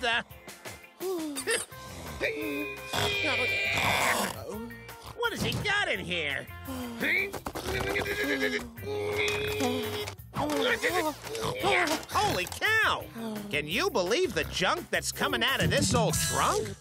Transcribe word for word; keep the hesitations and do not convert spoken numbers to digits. the... Uh-oh. What has he got in here? Holy cow! Can you believe the junk that's coming out of this old trunk?